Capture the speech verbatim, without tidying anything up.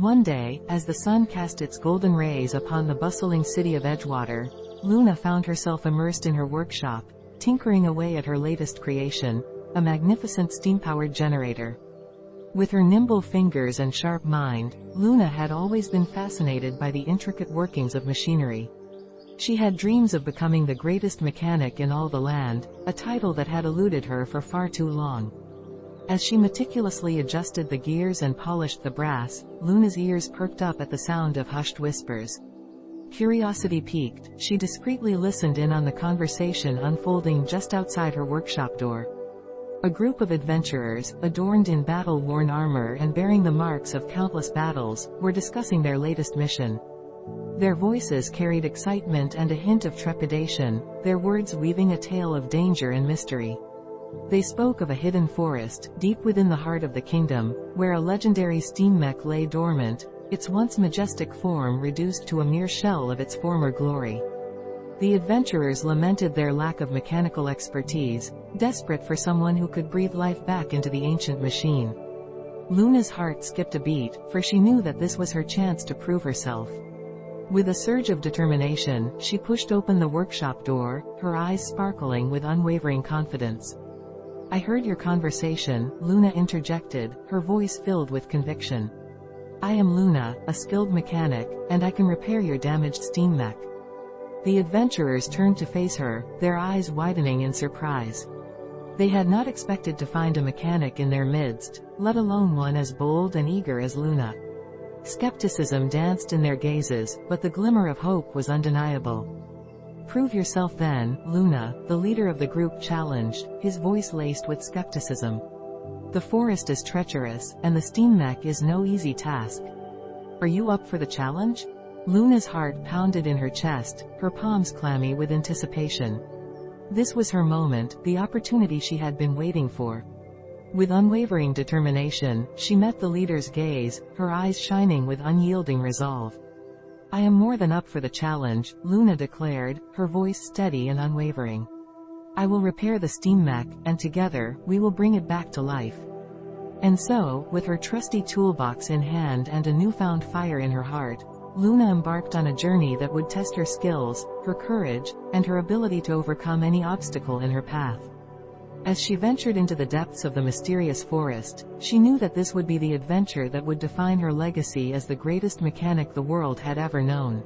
One day, as the sun cast its golden rays upon the bustling city of Edgewater, Luna found herself immersed in her workshop, tinkering away at her latest creation, a magnificent steam-powered generator. With her nimble fingers and sharp mind, Luna had always been fascinated by the intricate workings of machinery. She had dreams of becoming the greatest mechanic in all the land, a title that had eluded her for far too long. As she meticulously adjusted the gears and polished the brass, Luna's ears perked up at the sound of hushed whispers. Curiosity piqued, she discreetly listened in on the conversation unfolding just outside her workshop door. A group of adventurers, adorned in battle-worn armor and bearing the marks of countless battles, were discussing their latest mission. Their voices carried excitement and a hint of trepidation, their words weaving a tale of danger and mystery. They spoke of a hidden forest, deep within the heart of the kingdom, where a legendary steam mech lay dormant, its once majestic form reduced to a mere shell of its former glory. The adventurers lamented their lack of mechanical expertise, desperate for someone who could breathe life back into the ancient machine. Luna's heart skipped a beat, for she knew that this was her chance to prove herself. With a surge of determination, she pushed open the workshop door, her eyes sparkling with unwavering confidence. "I heard your conversation," Luna interjected, her voice filled with conviction. "I am Luna, a skilled mechanic, and I can repair your damaged steam mech." The adventurers turned to face her, their eyes widening in surprise. They had not expected to find a mechanic in their midst, let alone one as bold and eager as Luna. Skepticism danced in their gazes, but the glimmer of hope was undeniable. "Prove yourself then, Luna," the leader of the group challenged, his voice laced with skepticism. "The forest is treacherous, and the steam mech is no easy task. Are you up for the challenge?" Luna's heart pounded in her chest, her palms clammy with anticipation. This was her moment, the opportunity she had been waiting for. With unwavering determination, she met the leader's gaze, her eyes shining with unyielding resolve. "I am more than up for the challenge," Luna declared, her voice steady and unwavering. "I will repair the steam mech, and together, we will bring it back to life." And so, with her trusty toolbox in hand and a newfound fire in her heart, Luna embarked on a journey that would test her skills, her courage, and her ability to overcome any obstacle in her path. As she ventured into the depths of the mysterious forest, she knew that this would be the adventure that would define her legacy as the greatest mechanic the world had ever known.